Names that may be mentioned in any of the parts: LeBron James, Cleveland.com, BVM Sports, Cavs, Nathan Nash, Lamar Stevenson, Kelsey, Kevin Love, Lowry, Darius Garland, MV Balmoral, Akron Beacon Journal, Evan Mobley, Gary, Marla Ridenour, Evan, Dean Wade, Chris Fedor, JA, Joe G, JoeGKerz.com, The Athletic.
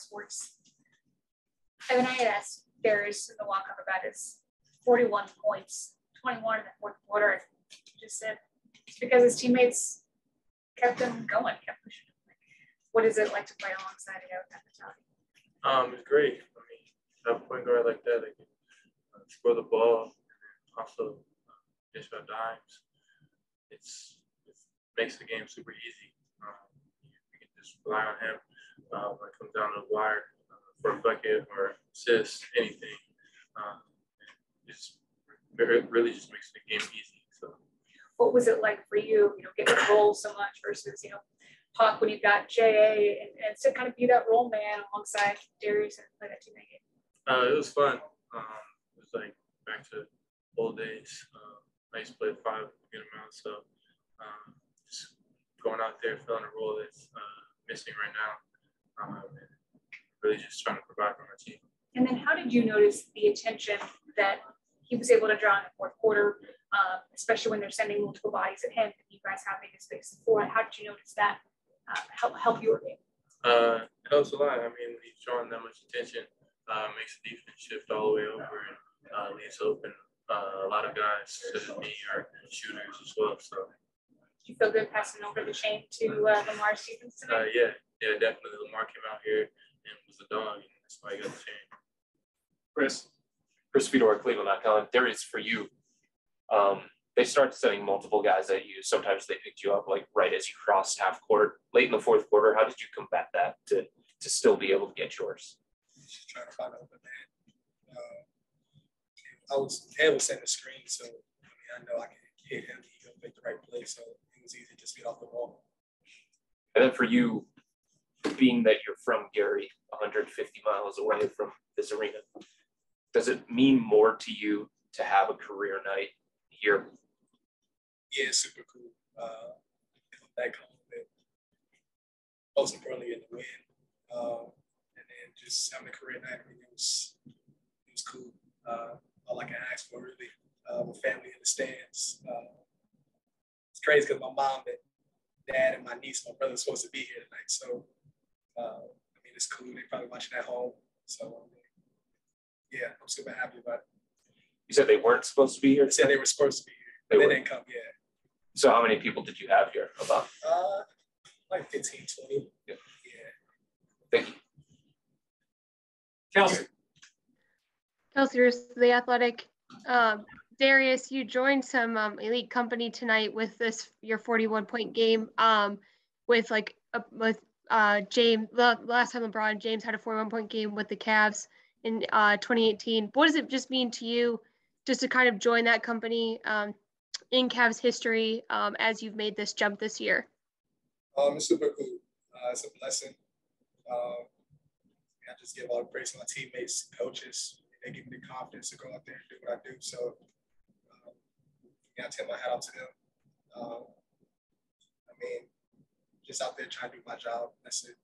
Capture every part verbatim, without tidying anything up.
Sports. I mean, I had asked Darius in the walk-up about his forty-one points, twenty-one in the fourth quarter, and he just said it's because his teammates kept him going, kept pushing him. Like, what is it like to play alongside a guy with that mentality? Um, it's great. I mean, that point guard like that, they can uh, score the ball, also dish uh, out dimes. It's it makes the game super easy. Um, you can just rely on him uh, when it comes down to the wire. For a bucket or assist, anything. Um, it's it really just makes the game easy. So, what was it like for you, you know, getting the role so much versus, you know, Puck when you got J A and, and to kind of be that role man alongside Darius and play that teammate game? Uh, it was fun. Um, it was like back to old days. Um, I used to play five a good amount, so um, just going out there filling a role that's uh, missing right now. Um, and really just trying to provide for my team. And then how did you notice the attention that he was able to draw in the fourth quarter, um, especially when they're sending multiple bodies at him and you guys have big space for it? How did you notice that uh, help, help your game? Uh, it helps a lot. I mean, when he's drawing that much attention, uh, makes the defense shift all the way over and uh, leaves open uh, a lot of guys, such as me, or shooters as well. So, do you feel good passing over the chain to uh, Lamar Stevenson? Uh, yeah, yeah, definitely. Lamar came out here and was a dog, and that's why I got the chain. Chris, Chris Fedor, Cleveland dot com. Darius, for you, um, they started sending multiple guys at you. Sometimes they picked you up like right as you crossed half court, late in the fourth quarter. How did you combat that to to still be able to get yours? Just trying to find out what man. Uh, I was they was setting the screen, so I mean I know I can hit him. He could make the right play, so it was easy to just get off the ball. And then for you, being that you're from Gary, one hundred fifty miles away from this arena, does it mean more to you to have a career night here? Yeah, it's super cool. Uh, back home, but most importantly, in the win. Um, and then just having a career night, I mean, it was, it was cool. Uh, all I can ask for, really, uh, with family in the stands. Uh, it's crazy because my mom and dad and my niece, my brother, are supposed to be here tonight, so. Uh, I mean, it's cool. They're probably watching at home. So, um, yeah, I'm super happy about it. You said they weren't supposed to be here? I said they were supposed to be here. They, they didn't come, yeah. So how many people did you have here? About? Uh, like fifteen, twenty. Yeah. yeah. Thank you. Kelsey. Kelsey, The Athletic. Um, Darius, you joined some um, elite company tonight with this, your forty-one point game um, with like, a, with, Uh, James, last time LeBron James had a forty-one point game with the Cavs in uh, twenty eighteen. What does it just mean to you just to kind of join that company um, in Cavs history um, as you've made this jump this year? Um, it's super cool. Uh, it's a blessing. Um, I just give all the praise to my teammates, coaches. They give me the confidence to go out there and do what I do. So um, I tip my hat off to them. Um, I mean, just out there trying to do my job. That's it.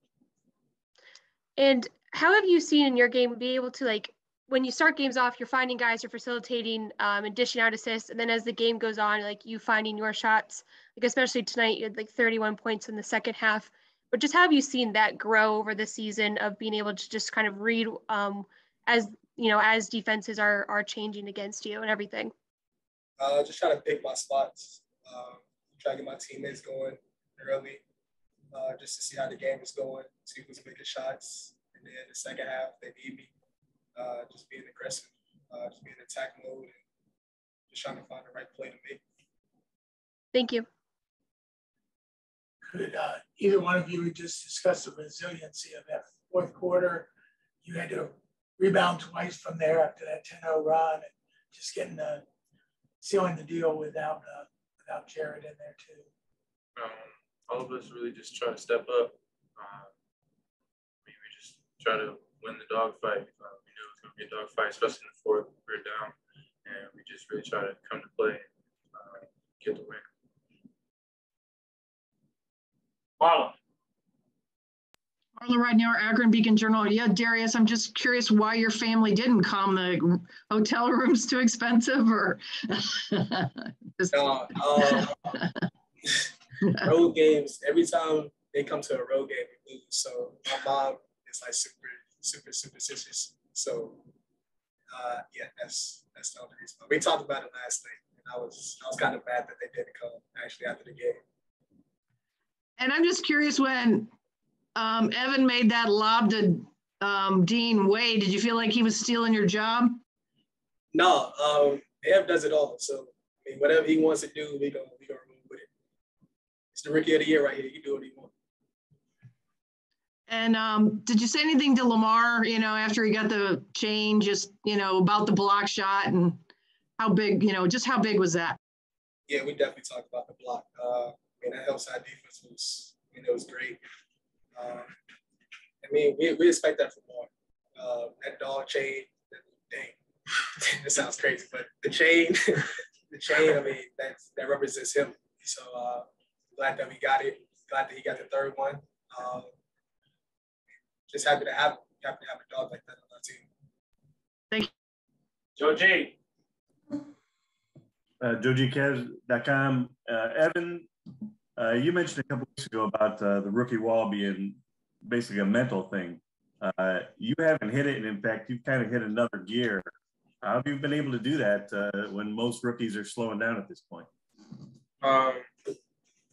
And how have you seen in your game be able to, like, when you start games off, you're finding guys, you're facilitating um, and dishing out assists, and then as the game goes on, like, you finding your shots, like especially tonight, you had like thirty-one points in the second half. But just how have you seen that grow over the season of being able to just kind of read um, as, you know, as defenses are are changing against you and everything? Uh, just trying to pick my spots, um, try to get my teammates going early. Uh, just to see how the game is going, see who's making shots. And then the second half, they need me. Uh, just being aggressive, uh, just being in attack mode, and just trying to find the right play to make. Thank you. Could uh, either one of you just discuss the resiliency of that fourth quarter? You had to rebound twice from there after that ten oh run, and just getting the, sealing the deal without, uh, without Jared in there, too. Um. All of us really just try to step up. Um, we just try to win the dogfight. Uh, we knew it was going to be a dogfight, especially in the fourth. We were down, and we just really try to come to play and uh, get the win. Marla. Marla Ridenour, Akron Beacon Journal. Yeah, Darius, I'm just curious why your family didn't come. The hotel room's too expensive, or? just... uh, uh... Road games, every time they come to a road game, we lose. So my mom it's like super, super superstitious. So, uh, yeah, that's that's the only reason. But we talked about it last night, and I was I was kind of mad that they didn't come actually after the game. And I'm just curious when um, Evan made that lob to um, Dean Wade, did you feel like he was stealing your job? No, um, Ev does it all. So I mean, whatever he wants to do, we gonna we gonna move with it. It's the rookie of the year right here. He can do what he wants. And um, did you say anything to Lamar, you know, after he got the chain, just, you know, about the block shot and how big, you know, just how big was that? Yeah, we definitely talked about the block. Uh, I mean, that outside defense was, I mean, it was great. Uh, I mean, we, we expect that from Lamar. Uh, that dog chain, that dang, it sounds crazy, but the chain, the chain, I mean, that's, that represents him. So uh, glad that we got it. Glad that he got the third one. Um, Just happy to have happy to have a dog like that on our team. Thank you. Joe G. Uh, Joe G Kerz dot com. Uh, Evan, uh, you mentioned a couple weeks ago about uh, the rookie wall being basically a mental thing. Uh, you haven't hit it, and in fact, you've kind of hit another gear. How have you been able to do that uh, when most rookies are slowing down at this point? Um,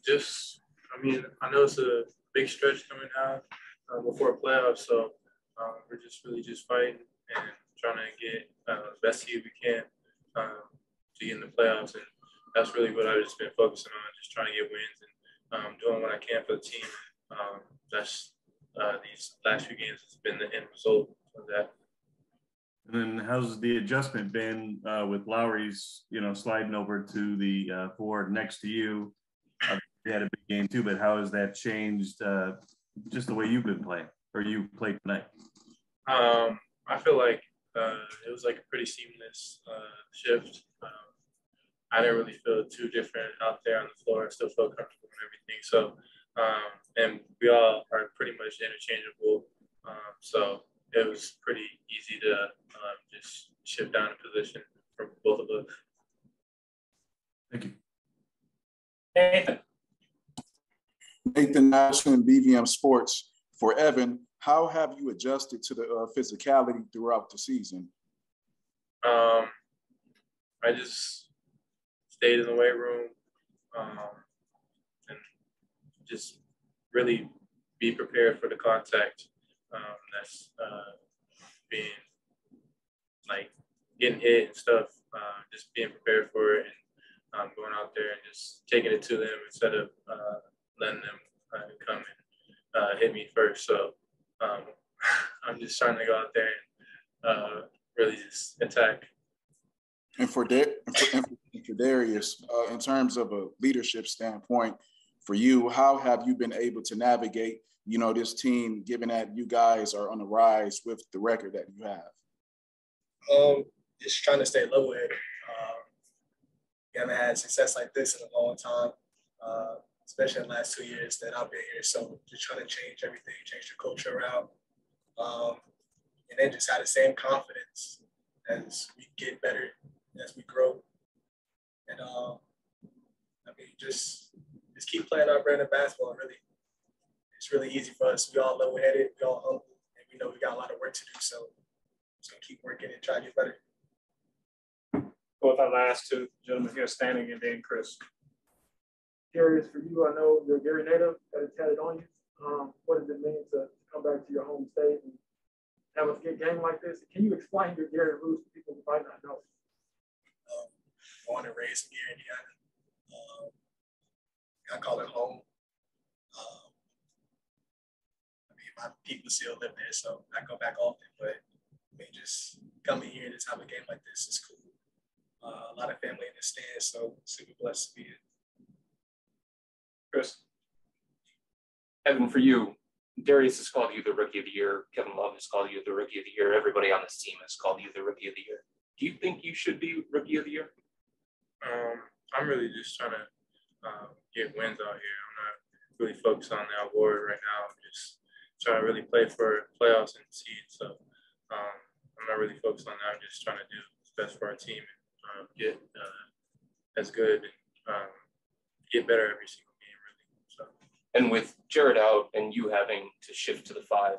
just, I mean, I know it's a big stretch coming out. Uh, before playoffs, so um, we're just really just fighting and trying to get uh, the best team we can um, to get in the playoffs, and that's really what I've just been focusing on, just trying to get wins and um, doing what I can for the team. Um, that's uh, these last few games has been the end result of that. And then how's the adjustment been uh, with Lowry's, you know, sliding over to the uh, forward next to you? Uh, they had a big game too, but how has that changed uh, just the way you've been playing, or you played tonight? Um, I feel like uh, it was like a pretty seamless uh, shift. Um, I didn't really feel too different out there on the floor. I still felt comfortable and everything. So, um, and we all are pretty much interchangeable. Um, so it was pretty easy to um, just shift down a position for both of us. Thank you. Nathan. Nathan Nash from B V M Sports. For Evan, how have you adjusted to the uh, physicality throughout the season? Um, I just stayed in the weight room um, and just really be prepared for the contact. Um, that's uh, being like getting hit and stuff, uh, just being prepared for it and um, going out there and just taking it to them instead of uh, letting them uh, come and uh, hit me first. So um, I'm just trying to go out there and uh, really just attack. And for, da and for, and for Darius, uh, in terms of a leadership standpoint for you, how have you been able to navigate, you know, this team, given that you guys are on the rise with the record that you have? Um, just trying to stay level-headed. Um, we haven't had success like this in a long time. Uh, especially in the last two years that I've been here. So just trying to change everything, change the culture around. Um, and then just have the same confidence as we get better, as we grow. And um, I mean, just, just keep playing our brand of basketball, really. It's really easy for us. We all level-headed, we all humble, and we know we got a lot of work to do. So just gonna keep working and try to get better. Both our last two gentlemen here standing, and Dean, Chris. Darius, for you, I know you're a Gary native, that it's had it on you. Um, what does it mean to come back to your home state and have a good game like this? Can you explain your Gary roots to people who might not know? Um, born and raised in Gary, Indiana. Um, I call it home. Um, I mean, my people still live there, so I go back often, but I mean, just coming here and just have a game like this is cool. Uh, a lot of family in the stands, so super blessed to be here. Chris. Evan, for you, Darius has called you the Rookie of the Year. Kevin Love has called you the Rookie of the Year. Everybody on this team has called you the Rookie of the Year. Do you think you should be Rookie of the Year? Um, I'm really just trying to um, get wins out here. I'm not really focused on the award right now. I'm just trying to really play for playoffs and seeds. So um, I'm not really focused on that. I'm just trying to do what's best for our team and um, get uh, as good and um, get better every single. And with Jared out and you having to shift to the five,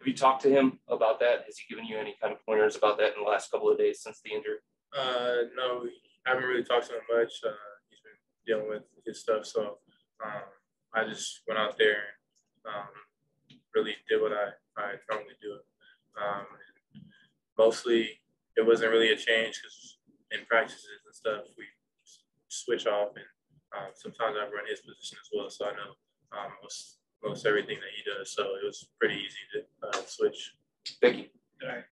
Have you talked to him about that? Has he given you any kind of pointers about that in the last couple of days since the injury? Uh, no, I haven't really talked to him much. Uh, he's been dealing with his stuff, so um, I just went out there and um, really did what I, I normally do. Um, mostly, it wasn't really a change because in practices and stuff, we switch off, and um, sometimes I run his position as well, so I know um, most, most everything that he does, so it was pretty easy to uh, switch. Thank you. All right.